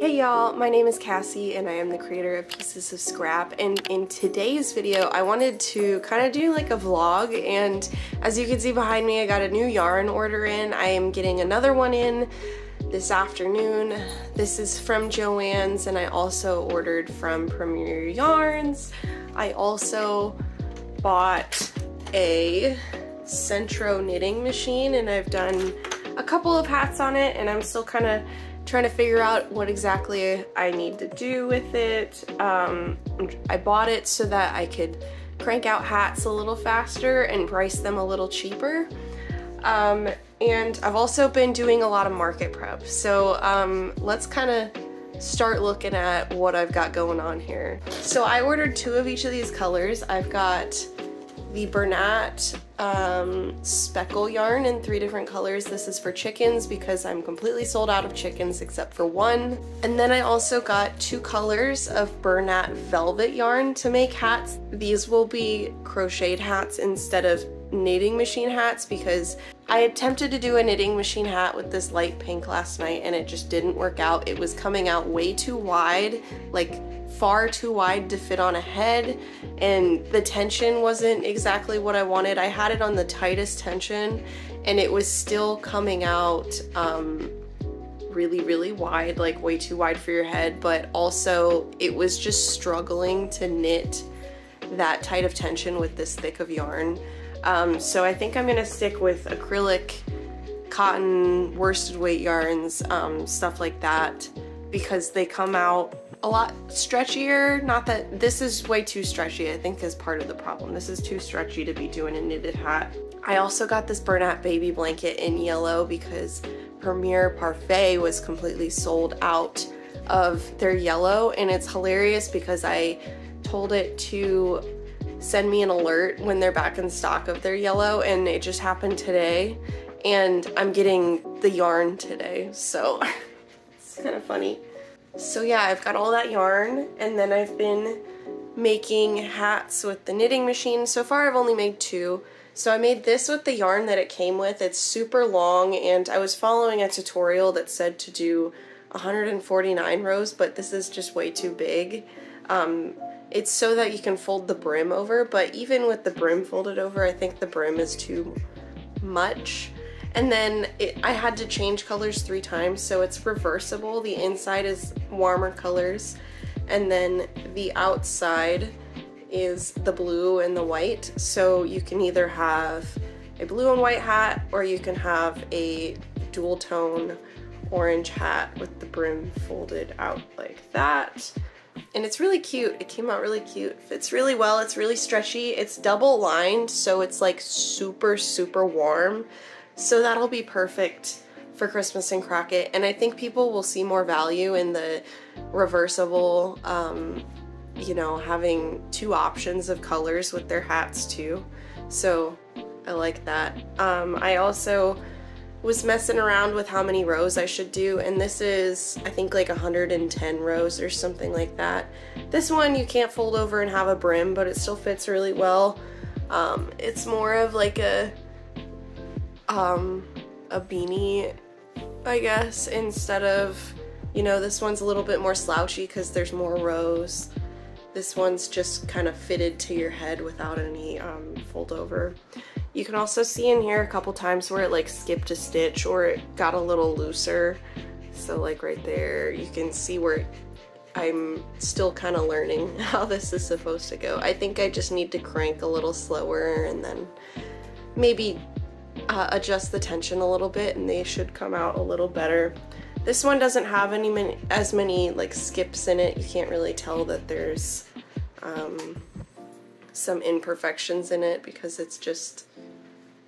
Hey y'all, my name is Cassie and I am the creator of Pieces of Scrap, and in today's video I wanted to kind of do like a vlog. And as you can see behind me, I got a new yarn order in. I am getting another one in this afternoon. This is from Joann's, and I also ordered from Premier Yarns. I also bought a Centro knitting machine and I've done a couple of hats on it, and I'm still kind of trying to figure out what exactly I need to do with it. I bought it so that I could crank out hats a little faster and price them a little cheaper. And I've also been doing a lot of market prep. So let's kind of start looking at what I've got going on here. So I ordered two of each of these colors. I've got the Bernat speckle yarn in three different colors. This is for chickens because I'm completely sold out of chickens except for one. And then I also got two colors of Bernat velvet yarn to make hats. These will be crocheted hats instead of knitting machine hats, because I attempted to do a knitting machine hat with this light pink last night and it just didn't work out. It was coming out way too wide, like far too wide to fit on a head, and the tension wasn't exactly what I wanted. I had it on the tightest tension and it was still coming out really wide, like way too wide for your head, but also it was just struggling to knit that tight of tension with this thick of yarn. So I think I'm gonna stick with acrylic, cotton, worsted weight yarns, stuff like that, because they come out a lot stretchier. Not that this is way too stretchy, I think is part of the problem. This is too stretchy to be doing a knitted hat. I also got this Bernat baby blanket in yellow because Premier Parfait was completely sold out of their yellow, and it's hilarious because I told it to send me an alert when they're back in stock of their yellow, and it just happened today, and I'm getting the yarn today, so it's kind of funny. So yeah, I've got all that yarn, and then I've been making hats with the knitting machine. So far I've only made two. So I made this with the yarn that it came with. It's super long, and I was following a tutorial that said to do 149 rows, but this is just way too big. It's so that you can fold the brim over, but even with the brim folded over, I think the brim is too much. And then I had to change colors three times, so it's reversible. The inside is warmer colors, and then the outside is the blue and the white. So you can either have a blue and white hat, or you can have a dual tone orange hat with the brim folded out like that. And it's really cute. It came out really cute. Fits really well. It's really stretchy. It's double lined, so it's like super warm. So that'll be perfect for Christmas in Crockett, and I think people will see more value in the reversible, you know, having two options of colors with their hats too. So I like that. I also was messing around with how many rows I should do, and this is, I think, like 110 rows or something like that. This one you can't fold over and have a brim, but it still fits really well. It's more of like a beanie, I guess, instead of, you know, this one's a little bit more slouchy because there's more rows. This one's just kind of fitted to your head without any fold over. You can also see in here a couple times where it like skipped a stitch or it got a little looser. So like right there, you can see where I'm still kind of learning how this is supposed to go. I think I just need to crank a little slower and then maybe adjust the tension a little bit, and they should come out a little better. This one doesn't have as many like skips in it. You can't really tell that there's some imperfections in it because it's just,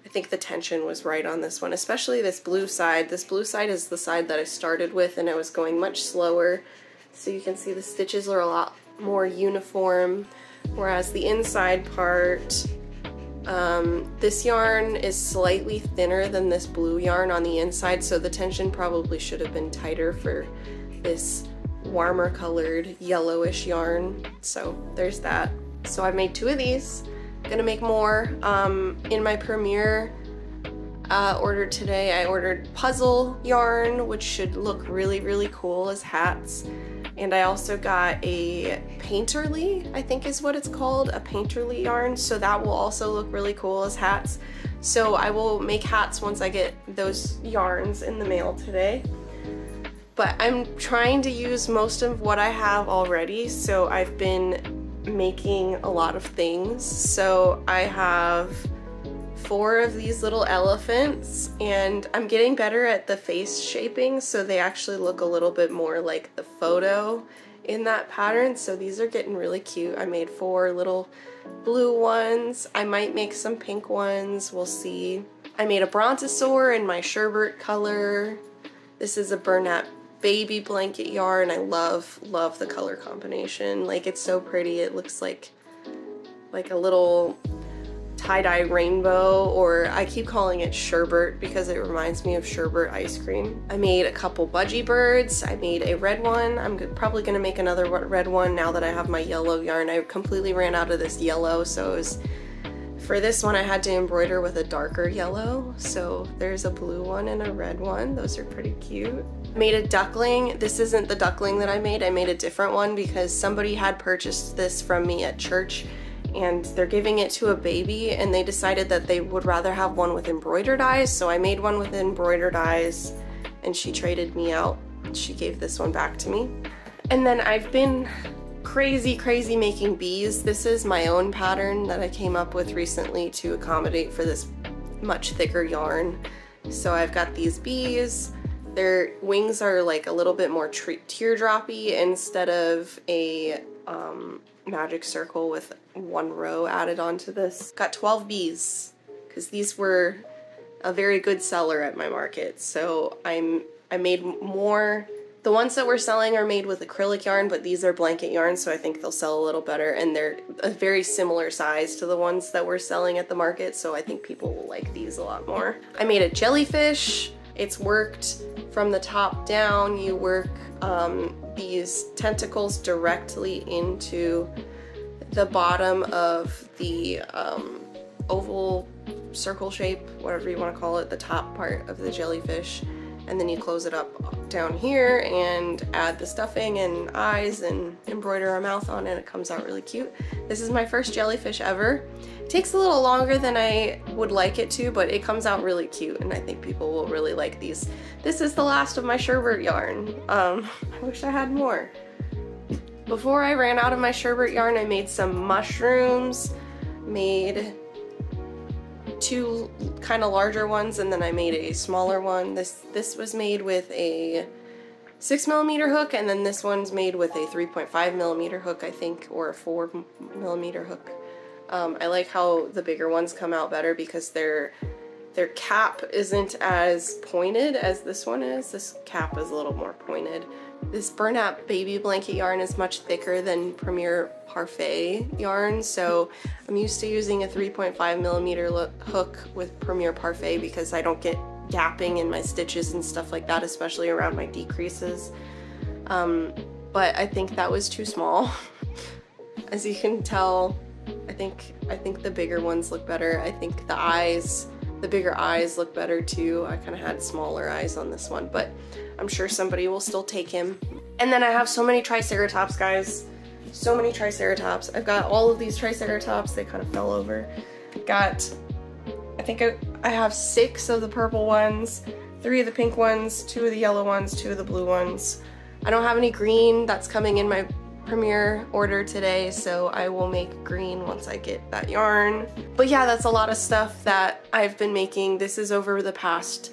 I think the tension was right on this one, especially this blue side. This blue side is the side that I started with, and I was going much slower, so you can see the stitches are a lot more uniform, whereas the inside part, this yarn is slightly thinner than this blue yarn on the inside, so the tension probably should have been tighter for this warmer colored yellowish yarn. So there's that. So I made two of these. Gonna make more. In my Premier ordered today. I ordered puzzle yarn, which should look really, really cool as hats. And I also got a painterly, I think is what it's called, a painterly yarn. So that will also look really cool as hats. So I will make hats once I get those yarns in the mail today. But I'm trying to use most of what I have already. So I've been making a lot of things. So I have 4 of these little elephants, and I'm getting better at the face shaping, so they actually look a little bit more like the photo in that pattern. So these are getting really cute. I made 4 little blue ones. I might make some pink ones, we'll see. I made a brontosaur in my sherbet color. This is a Bernat baby blanket yarn. I love the color combination. Like, it's so pretty. It looks like a little tie-dye rainbow, or I keep calling it sherbet because it reminds me of sherbet ice cream. I made a couple budgie birds. I made a red one. I'm probably gonna make another red one now that I have my yellow yarn. I completely ran out of this yellow, so it was, for this one I had to embroider with a darker yellow. So there's a blue one and a red one. Those are pretty cute. I made a duckling. This isn't the duckling that I made. I made a different one because somebody had purchased this from me at church, and they're giving it to a baby, and they decided that they would rather have one with embroidered eyes, so I made one with embroidered eyes, and she traded me out. She gave this one back to me. And then I've been crazy making bees. This is my own pattern that I came up with recently to accommodate for this much thicker yarn. So I've got these bees. Their wings are like a little bit more teardroppy instead of a magic circle with one row added onto this. Got 12 bees because these were a very good seller at my market, so I made more. The ones that we're selling are made with acrylic yarn, but these are blanket yarn, so I think they'll sell a little better, and they're a very similar size to the ones that we're selling at the market, so I think people will like these a lot more. I made a jellyfish. It's worked from the top down. You work these tentacles directly into the bottom of the oval circle shape, whatever you want to call it, the top part of the jellyfish, and then you close it up down here and add the stuffing and eyes and embroider a mouth on it. It comes out really cute. This is my first jellyfish ever. It takes a little longer than I would like it to, but it comes out really cute, and I think people will really like these. This is the last of my sherbet yarn. I wish I had more. Before I ran out of my sherbet yarn, I made some mushrooms, made 2 kind of larger ones, and then I made a smaller one. This was made with a 6mm hook, and then this one's made with a 3.5mm hook, I think, or a 4mm hook. I like how the bigger ones come out better because their cap isn't as pointed as this one is. This cap is a little more pointed. This Bernat baby blanket yarn is much thicker than Premier Parfait yarn, so I'm used to using a 3.5mm hook with Premier Parfait because I don't get gapping in my stitches and stuff like that, especially around my decreases. But I think that was too small. As you can tell, I think the bigger ones look better. I think the eyes, the bigger eyes look better too. I kind of had smaller eyes on this one, but I'm sure somebody will still take him. And then I have so many triceratops, guys. So many triceratops. I've got all of these triceratops. They kind of fell over. Got, I think I have 6 of the purple ones, 3 of the pink ones, 2 of the yellow ones, 2 of the blue ones. I don't have any green. That's coming in my Premier order today, so I will make green once I get that yarn. But yeah, that's a lot of stuff that I've been making. This is over the past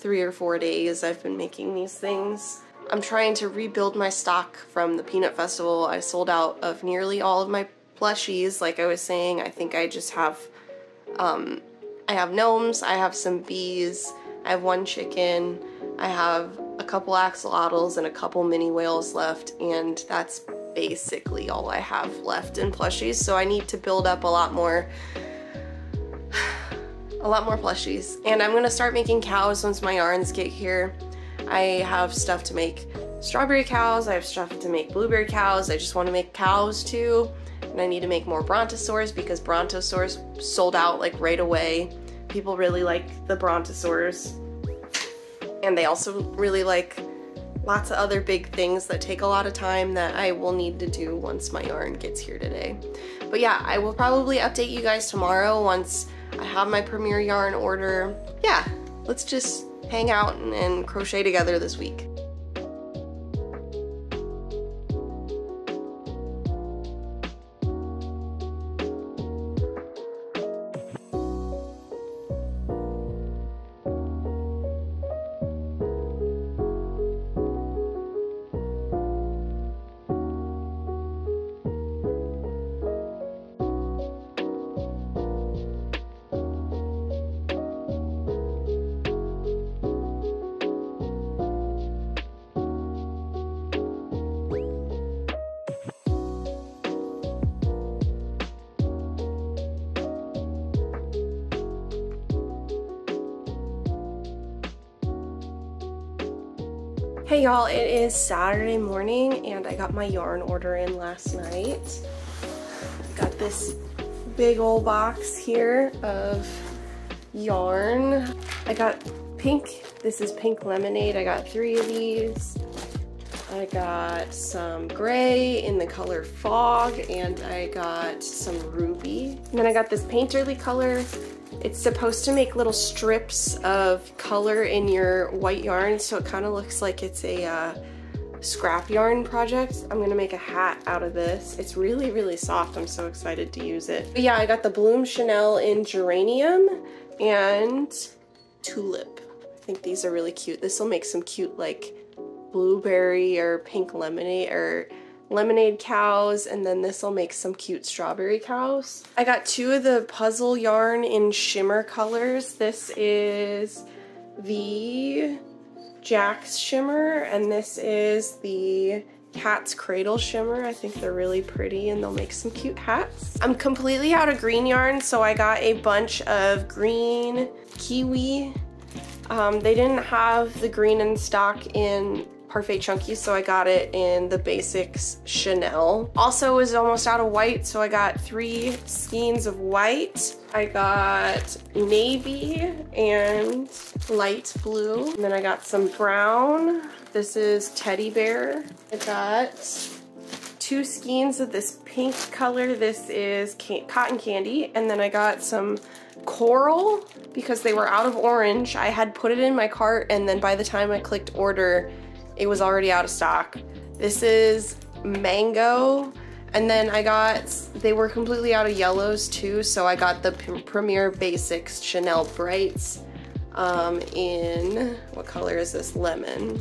3 or 4 days I've been making these things. I'm trying to rebuild my stock from the Peanut Festival. I sold out of nearly all of my plushies, like I was saying. I think I just have, I have gnomes, I have some bees, I have 1 chicken, I have a couple axolotls and a couple mini whales left, and that's basically all I have left in plushies. So I need to build up a lot more plushies, and I'm gonna start making cows once my yarns get here. I have stuff to make strawberry cows, I have stuff to make blueberry cows, I just want to make cows too, and I need to make more brontosaurs because brontosaurs sold out like right away. people really like the brontosaurs, and they also really like lots of other big things that take a lot of time that I will need to do once my yarn gets here today. But yeah, I will probably update you guys tomorrow once I have my Premier yarn order. Yeah, let's just hang out and crochet together this week. Hey y'all, it is Saturday morning and I got my yarn order in last night. Got this big old box here of yarn. I got pink, this is pink lemonade. I got 3 of these. I got some gray in the color fog and I got some ruby. And then I got this painterly color. It's supposed to make little strips of color in your white yarn, so it kind of looks like it's a scrap yarn project. I'm gonna make a hat out of this. It's really, really soft. I'm so excited to use it. But yeah, I got the Bloom Chanel in geranium and tulip. I think these are really cute. This will make some cute like blueberry or pink lemonade or lemonade cows, and then this will make some cute strawberry cows. I got 2 of the puzzle yarn in shimmer colors. This is the Jack's shimmer and this is the Cat's Cradle shimmer. I think they're really pretty and they'll make some cute hats. I'm completely out of green yarn, so I got a bunch of green kiwi. They didn't have the green in stock in Parfait Chunky, so I got it in the Basics Chanel. Also was almost out of white, so I got 3 skeins of white. I got navy and light blue, and then I got some brown. This is teddy bear. I got 2 skeins of this pink color. This is cotton candy, and then I got some coral because they were out of orange. I had put it in my cart, and then by the time I clicked order, it was already out of stock. This is mango, and then I got, they were completely out of yellows too, so I got the Premier Basics Chanel Brights in, what color is this? Lemon.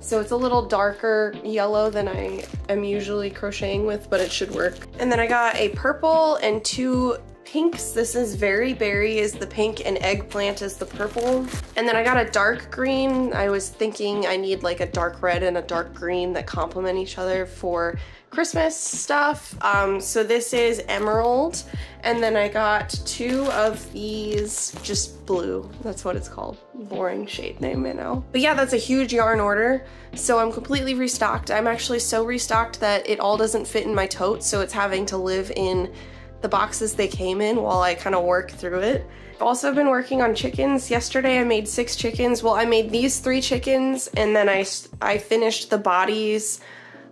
So it's a little darker yellow than I am usually crocheting with, but it should work. And then I got a purple and 2 pinks. This is Very Berry is the pink and Eggplant is the purple. And then I got a dark green. I was thinking I need like a dark red and a dark green that complement each other for Christmas stuff. So this is emerald. And then I got 2 of these, just blue. That's what it's called. Boring shade name, I know. But yeah, that's a huge yarn order. So I'm completely restocked. I'm actually so restocked that it all doesn't fit in my tote. So it's having to live in the boxes they came in while I kind of work through it. I've also been working on chickens. Yesterday I made 6 chickens. Well, I made these 3 chickens, and then I finished the bodies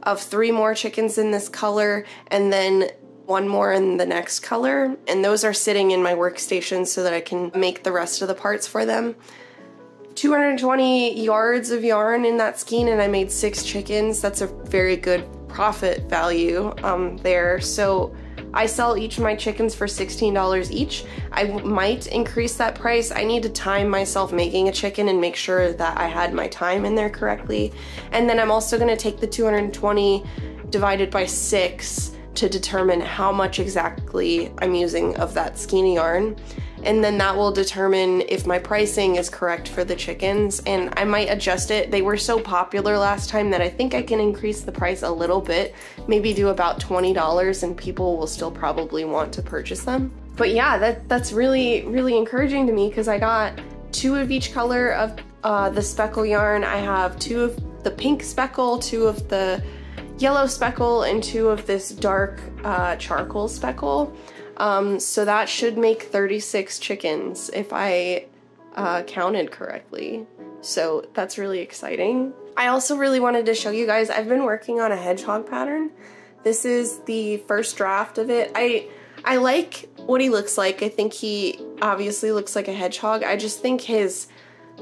of 3 more chickens in this color, and then 1 more in the next color. And those are sitting in my workstation so that I can make the rest of the parts for them. 220 yards of yarn in that skein, and I made 6 chickens. That's a very good profit value there. So I sell each of my chickens for $16 each. I might increase that price. I need to time myself making a chicken and make sure that I had my time in there correctly. And then I'm also gonna take the 220 divided by 6 to determine how much exactly I'm using of that skein of yarn. And then that will determine if my pricing is correct for the chickens, and I might adjust it. They were so popular last time that I think I can increase the price a little bit, maybe do about $20, and people will still probably want to purchase them. But yeah, that's really, really encouraging to me because I got 2 of each color of the speckle yarn. I have 2 of the pink speckle, 2 of the yellow speckle, and 2 of this dark charcoal speckle. So that should make 36 chickens if I counted correctly. So that's really exciting. I also really wanted to show you guys, I've been working on a hedgehog pattern. This is the first draft of it. I like what he looks like. I think he obviously looks like a hedgehog. I just think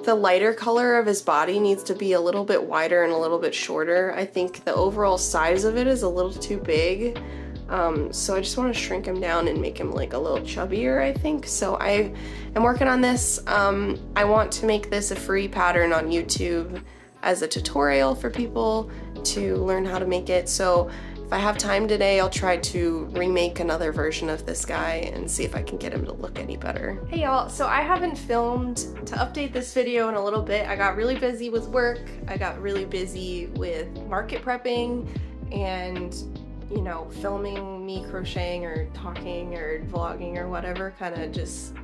the lighter color of his body needs to be a little bit wider and a little bit shorter. I think the overall size of it is a little too big. So I just want to shrink him down and make him like a little chubbier, I think. So I am working on this. I want to make this a free pattern on YouTube as a tutorial for people to learn how to make it. So if I have time today, I'll try to remake another version of this guy and see if I can get him to look any better. Hey y'all, so I haven't filmed to update this video in a little bit. I got really busy with work. I got really busy with market prepping and, you know, filming me crocheting or talking or vlogging or whatever kind of just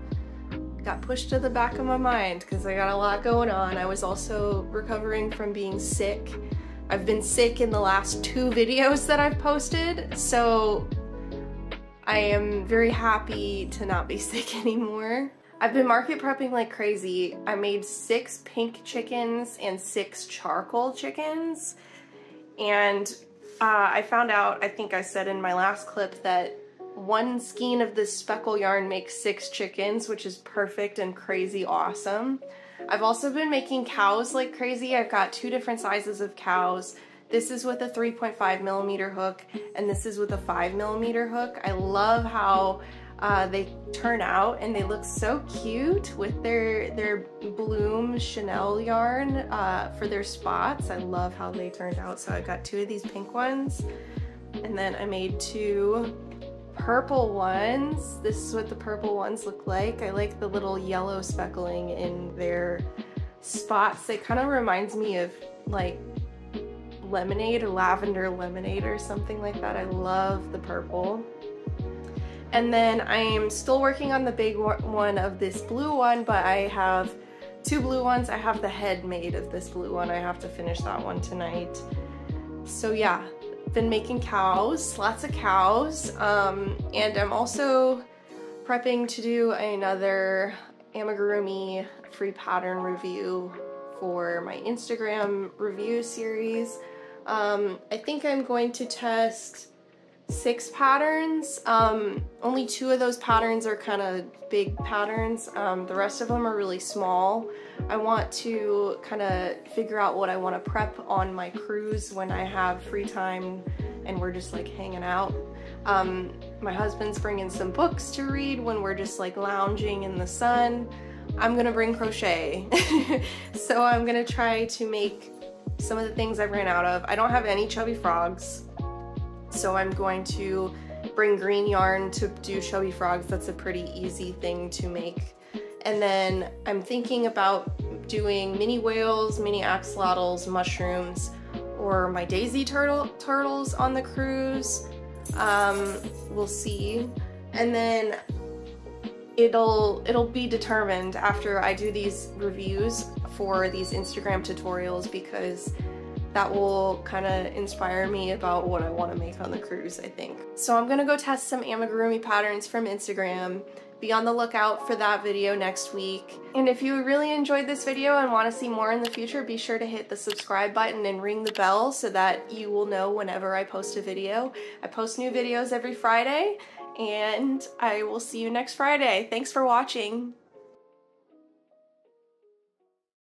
got pushed to the back of my mind because I got a lot going on. I was also recovering from being sick. I've been sick in the last two videos that I've posted, so I am very happy to not be sick anymore. I've been market prepping like crazy. I made 6 pink chickens and 6 charcoal chickens, and I found out, I think I said in my last clip, that one skein of this speckle yarn makes 6 chickens, which is perfect and crazy awesome. I've also been making cows like crazy. I've got 2 different sizes of cows. This is with a 3.5mm hook, and this is with a 5mm hook. I love how they turn out, and they look so cute with their Bloom Chanel yarn for their spots. I love how they turned out. So I got 2 of these pink ones, and then I made 2 purple ones. This is what the purple ones look like. I like the little yellow speckling in their spots. It kind of reminds me of like lemonade or lavender lemonade or something like that. I love the purple. And then I am still working on the big one of this blue one, but I have 2 blue ones. I have the head made of this blue one. I have to finish that one tonight. So yeah, been making cows, lots of cows, and I'm also prepping to do another amigurumi free pattern review for my Instagram review series. I think I'm going to test 6 patterns. Only 2 of those patterns are kind of big patterns. The rest of them are really small. I want to kind of figure out what I want to prep on my cruise when I have free time and we're just like hanging out. My husband's bringing some books to read when we're just like lounging in the sun. I'm gonna bring crochet. So I'm gonna try to make some of the things I ran out of. I don't have any chubby frogs, so I'm going to bring green yarn to do chubby frogs. That's a pretty easy thing to make. And then I'm thinking about doing mini whales, mini axolotls, mushrooms, or my daisy turtles on the cruise. We'll see. And then it'll be determined after I do these reviews for these Instagram tutorials, because that will kind of inspire me about what I want to make on the cruise, I think. So I'm gonna go test some amigurumi patterns from Instagram. Be on the lookout for that video next week. And if you really enjoyed this video and want to see more in the future, be sure to hit the subscribe button and ring the bell so that you will know whenever I post a video. I post new videos every Friday, and I will see you next Friday. Thanks for watching.